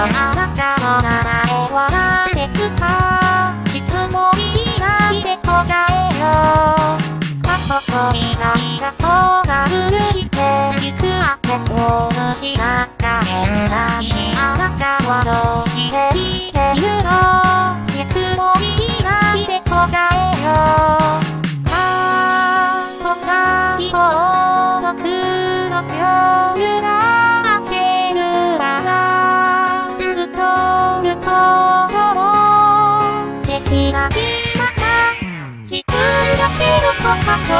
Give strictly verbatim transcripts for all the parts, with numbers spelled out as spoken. あなたの名前は何ですか？質問以外で答えよう。過去と未来が交差するしていくあてを失った変なし、あなたはどうして生きているの？質問以外で答えよう。あー、最高の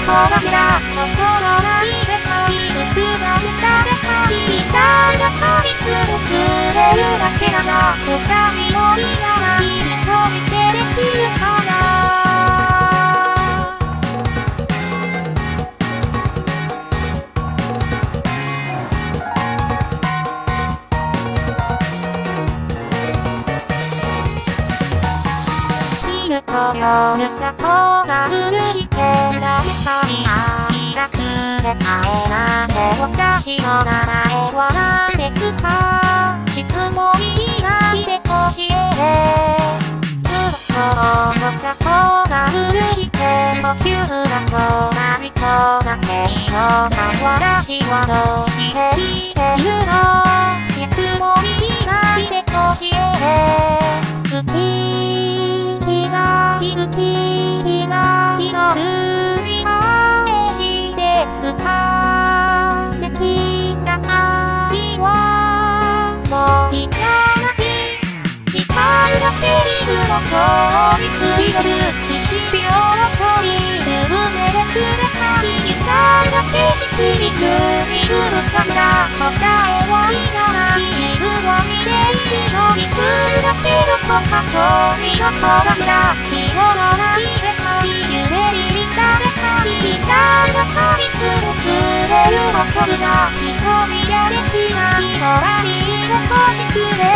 空の夜が「心が見どころだ」「心がいれば薄くなる誰か」「いたらパリスをすれるだけなら他にもいらない」「人見てできるかな」「昼と夜が遠い」するして誰かに愛がくれたえなんて私の名前は何ですか？質問以外で教えて。ずっと音が交差するして呼吸が止まりそうな天の川、私はどうして生きているの？質問以外で教えて。好ききな好き祈りは絵師ですか？できた愛はもういらない。時間のペースを通り過ぎるいちびょうごとに進めてくれたり、時間の景色にくみつぶさんだ答えはいらない。水は見ていいのにくるだけどこかと見どころだ。見頃ないで夢に見たれたり、時間のパリスをすれるのこすが瞳ができない。空にいればしてくれ